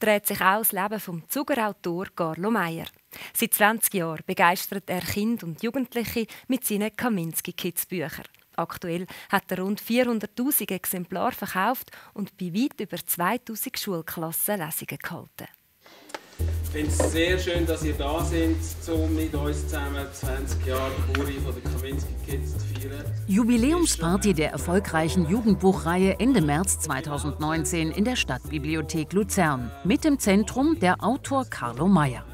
dreht sich auch das Leben vom Zugerautor Carlo Meier. Seit 20 Jahren begeistert er Kinder und Jugendliche mit seinen Kaminski-Kids-Büchern. Aktuell hat er rund 400'000 Exemplare verkauft und bei weit über 2000 Schulklassen Lesungen gehalten. Ich finde es sehr schön, dass ihr da seid, um mit uns zusammen 20 Jahre Kuri von den Kaminski-Kids zu feiern. Jubiläumsparty der erfolgreichen Jugendbuchreihe Ende März 2019 in der Stadtbibliothek Luzern. Mit im Zentrum der Autor Carlo Meier.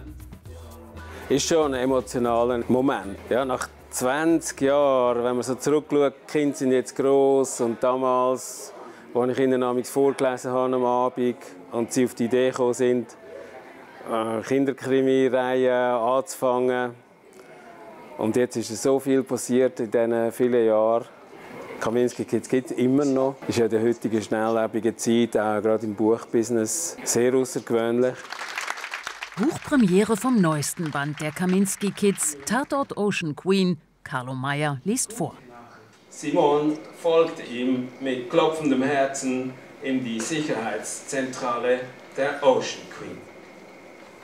Ist schon ein emotionaler Moment. Ja, nach 20 Jahren, wenn man so zurückschaut, die Kinder sind jetzt gross und damals, als ich ihnen am Abend vorgelesen habe am Abend und sie auf die Idee gekommen sind, Kinderkrimireihen anzufangen. Und jetzt ist so viel passiert in diesen vielen Jahren. Kaminski-Kids gibt es immer noch. Ist ja in der heutigen schnelllebigen Zeit, auch gerade im Buchbusiness, sehr außergewöhnlich. Buchpremiere vom neuesten Band der Kaminski-Kids, Tatort Ocean Queen. Carlo Meier liest vor. Simon folgt ihm mit klopfendem Herzen in die Sicherheitszentrale der Ocean Queen.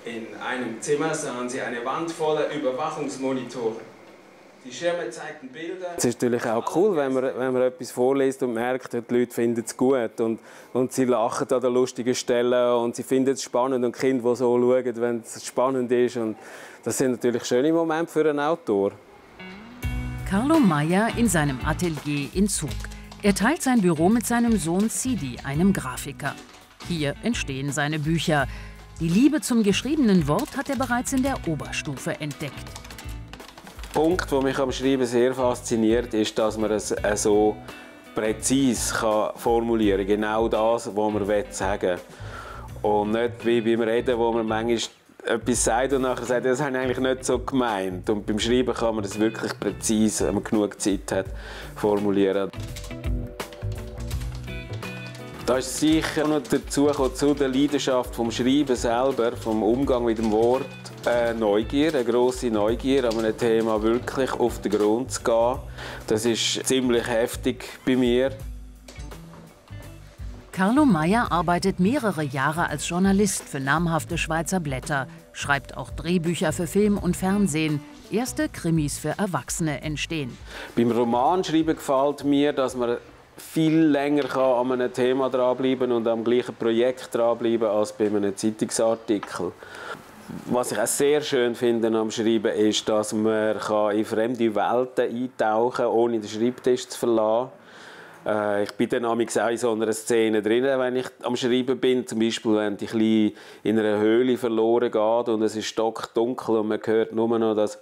In einem Zimmer sahen sie eine Wand voller Überwachungsmonitore. Die Schirme zeigten Bilder. Es ist natürlich auch cool, wenn man etwas vorliest und merkt, die Leute finden es gut. Und sie lachen an den lustigen Stellen und sie finden es spannend. Und Kinder, die so schauen, wenn es spannend ist. Und das sind natürlich schöne Momente für einen Autor. Carlo Meier in seinem Atelier in Zug. Er teilt sein Büro mit seinem Sohn Sidi, einem Grafiker. Hier entstehen seine Bücher. Die Liebe zum geschriebenen Wort hat er bereits in der Oberstufe entdeckt. Der Punkt, der mich am Schreiben sehr fasziniert, ist, dass man es so präzise formulieren kann. Genau das, was man sagen will. Und nicht wie beim Reden, wo man manchmal etwas sagt und nachher sagt, das habe ich eigentlich nicht so gemeint. Und beim Schreiben kann man es wirklich präzise, wenn man genug Zeit hat, formulieren. Da ist sicher noch dazu gekommen, zu der Leidenschaft vom Schreiben selber, vom Umgang mit dem Wort, Neugier, eine grosse Neugier, an einem Thema wirklich auf den Grund zu gehen. Das ist ziemlich heftig bei mir. Carlo Meier arbeitet mehrere Jahre als Journalist für namhafte Schweizer Blätter, schreibt auch Drehbücher für Film und Fernsehen. Erste Krimis für Erwachsene entstehen. Beim Romanschreiben gefällt mir, dass man viel länger kann an einem Thema dranbleiben und am gleichen Projekt dranbleiben als bei einem Zeitungsartikel. Was ich auch sehr schön finde am Schreiben ist, dass man in fremde Welten eintauchen kann, ohne den Schreibtisch zu verlassen. Ich bin dann auch in so einer Szene drin, wenn ich am Schreiben bin. Zum Beispiel, wenn die Kleine in einer Höhle verloren geht und es ist stockdunkel und man hört nur noch das.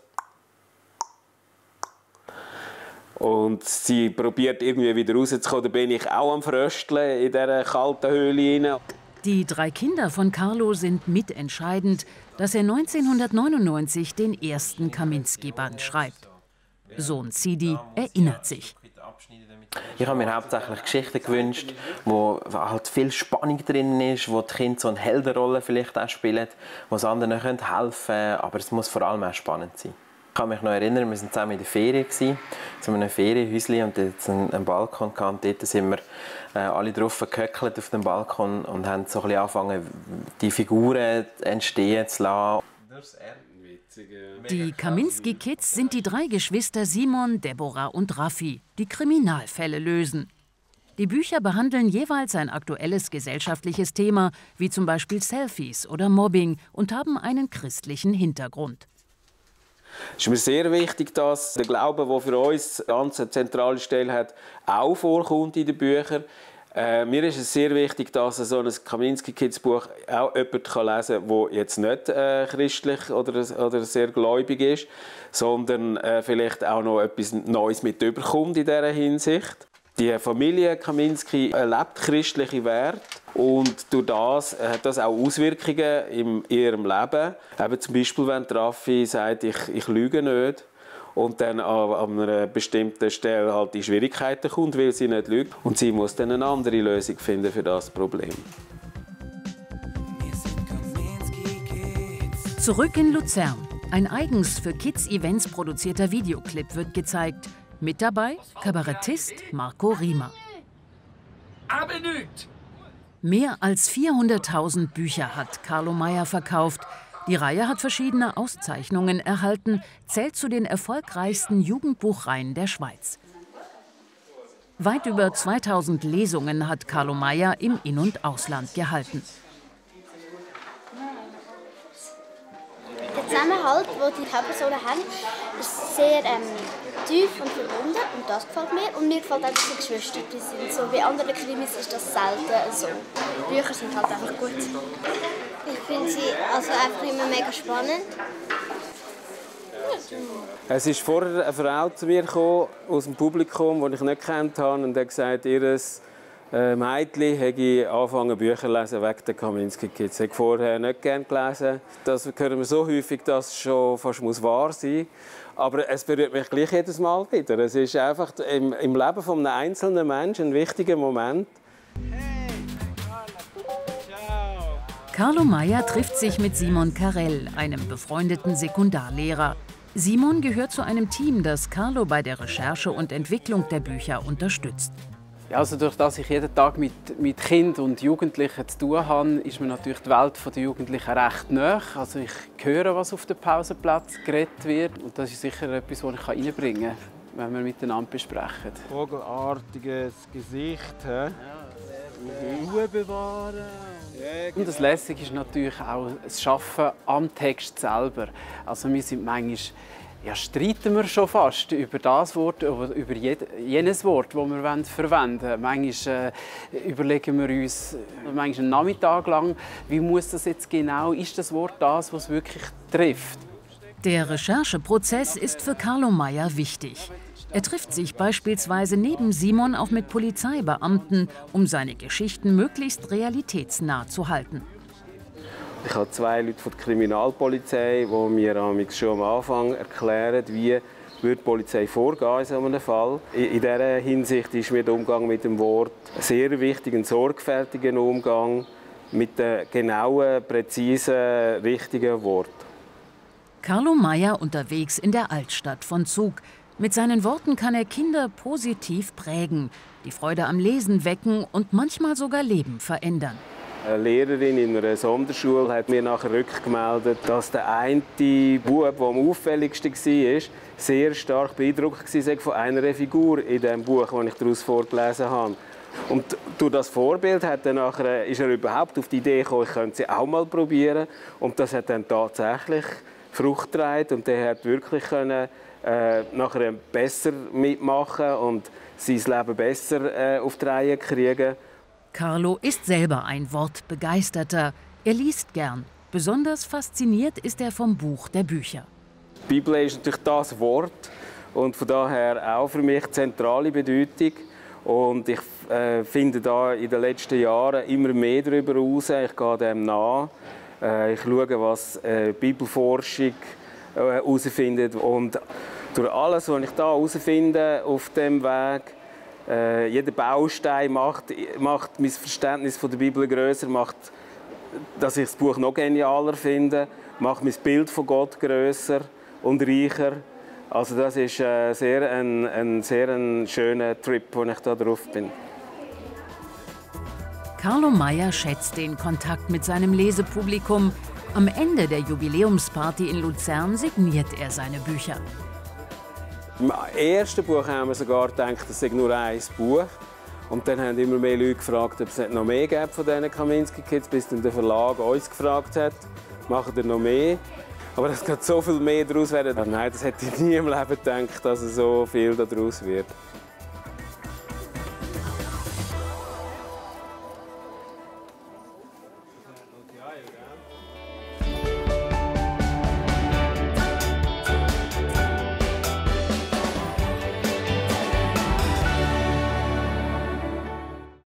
Und sie probiert irgendwie wieder rauszukommen. Da bin ich auch am Frösteln in dieser kalten Höhle rein. Die drei Kinder von Carlo sind mitentscheidend, dass er 1999 den ersten Kaminski-Band schreibt. Sohn Sidi erinnert sich. Ich habe mir hauptsächlich Geschichten gewünscht, wo halt viel Spannung drin ist, wo die Kinder so eine Heldenrolle vielleicht auch spielen, wo es anderen helfen können, aber es muss vor allem auch spannend sein. Ich kann mich noch erinnern, wir waren zusammen in der Ferien, zu einem Ferienhäuschen, und dort einen Balkon gehabt. Dort sind wir alle drauf gehöckelt auf dem Balkon und haben so ein bisschen angefangen, die Figuren entstehen zu lassen. Die Kaminski-Kids sind die drei Geschwister Simon, Deborah und Raffi, die Kriminalfälle lösen. Die Bücher behandeln jeweils ein aktuelles gesellschaftliches Thema, wie zum Beispiel Selfies oder Mobbing, und haben einen christlichen Hintergrund. Es ist mir sehr wichtig, dass der Glaube, der für uns ganz eine zentrale Stelle hat, auch vorkommt in den Büchern. Mir ist es sehr wichtig, dass so ein Kaminski-Kids-Buch auch jemand lesen kann, der jetzt nicht christlich oder sehr gläubig ist, sondern vielleicht auch noch etwas Neues mit überkommt in dieser Hinsicht. Die Familie Kaminski lebt christliche Werte und durch das hat das auch Auswirkungen in ihrem Leben. Eben zum Beispiel, wenn Raffi sagt, ich lüge nicht, und dann an einer bestimmten Stelle halt in Schwierigkeiten kommt, weil sie nicht lügt. Und sie muss dann eine andere Lösung finden für das Problem. Zurück in Luzern. Ein eigens für Kids-Events produzierter Videoclip wird gezeigt. Mit dabei Kabarettist Marco Rima. Mehr als 400.000 Bücher hat Carlo Meier verkauft. Die Reihe hat verschiedene Auszeichnungen erhalten, zählt zu den erfolgreichsten Jugendbuchreihen der Schweiz. Weit über 2000 Lesungen hat Carlo Meier im In- und Ausland gehalten. Der Zusammenhalt, den die Hauptpersonen haben, ist sehr tief und verbunden. Und das gefällt mir. Und mir gefällt auch, dass die Geschwister sind. So, bei anderen Krimis ist das selten so. Die Bücher sind halt einfach gut. Ich finde sie also einfach immer mega spannend. Es ist vorher eine Frau zu mir gekommen, aus dem Publikum, die ich nicht gekannt habe, und hat gesagt, ihr Mädchen habe angefangen Bücher zu lesen wegen der Kaminski-Kids. Ich habe vorher nicht gerne gelesen. Das hören wir so häufig, dass es schon fast wahr sein muss. Aber es berührt mich gleich jedes Mal wieder. Es ist einfach im Leben eines einzelnen Menschen ein wichtiger Moment. Carlo Meier trifft sich mit Simon Karell, einem befreundeten Sekundarlehrer. Simon gehört zu einem Team, das Carlo bei der Recherche und Entwicklung der Bücher unterstützt. Ja, also durch das ich jeden Tag mit Kindern und Jugendlichen zu tun habe, ist mir natürlich die Welt der Jugendlichen recht nahe. Also ich höre, was auf dem Pausenplatz geredet wird. Und das ist sicher etwas, das ich reinbringen kann, wenn wir miteinander besprechen. Vogelartiges Gesicht, hä? Ruhe bewahren. Und das Lässige ist natürlich auch das Arbeiten am Text selber. Also wir sind manchmal, ja, streiten wir schon fast über das Wort, über jenes Wort, das wir verwenden wollen. Manchmal überlegen wir uns manchmal einen Nachmittag lang, wie muss das jetzt genau, ist das Wort das, was es wirklich trifft. Der Rechercheprozess ist für Carlo Meier wichtig. Er trifft sich beispielsweise neben Simon auch mit Polizeibeamten, um seine Geschichten möglichst realitätsnah zu halten. Ich habe zwei Leute von der Kriminalpolizei, die mir schon am Anfang erklären, wie die Polizei vorgehen in so einem Fall. In dieser Hinsicht ist mir der Umgang mit dem Wort sehr wichtig, ein sorgfältiger Umgang mit dem genauen, präzisen, richtigen Wort. Carlo Meier unterwegs in der Altstadt von Zug. Mit seinen Worten kann er Kinder positiv prägen, die Freude am Lesen wecken und manchmal sogar Leben verändern. Eine Lehrerin in einer Sonderschule hat mir nachher rückgemeldet, dass der eine Bub, der am auffälligsten war, sehr stark beeindruckt war von einer Figur in dem Buch, das ich daraus vorgelesen habe. Und durch das Vorbild hat er nachher, ist er überhaupt auf die Idee gekommen, ich könnte sie auch mal probieren. Und das hat dann tatsächlich Frucht getragen und der hat wirklich nachher besser mitmachen und sein Leben besser auf die Reihe kriegen. Carlo ist selber ein Wortbegeisterter. Er liest gern. Besonders fasziniert ist er vom Buch der Bücher. Die Bibel ist natürlich das Wort und von daher auch für mich zentrale Bedeutung. Und ich finde da in den letzten Jahren immer mehr darüber heraus. Ich gehe dem nach. Ich schaue, was Bibelforschung herausfindet. Und durch alles, was ich hier herausfinde auf dem Weg, jeder Baustein macht mein Verständnis von der Bibel grösser, macht, dass ich das Buch noch genialer finde, macht mein Bild von Gott grösser und reicher. Also das ist ein sehr schöner Trip, wo ich da drauf bin. Carlo Meier schätzt den Kontakt mit seinem Lesepublikum. Am Ende der Jubiläumsparty in Luzern signiert er seine Bücher. Im ersten Buch haben wir sogar gedacht, es sei nur ein Buch. Und dann haben immer mehr Leute gefragt, ob es noch mehr gäbe von diesen Kaminski-Kids, bis dann der Verlag uns gefragt hat, machen wir noch mehr. Aber dass so viel mehr daraus werden, nein, das hätte ich nie im Leben gedacht, dass so viel daraus wird.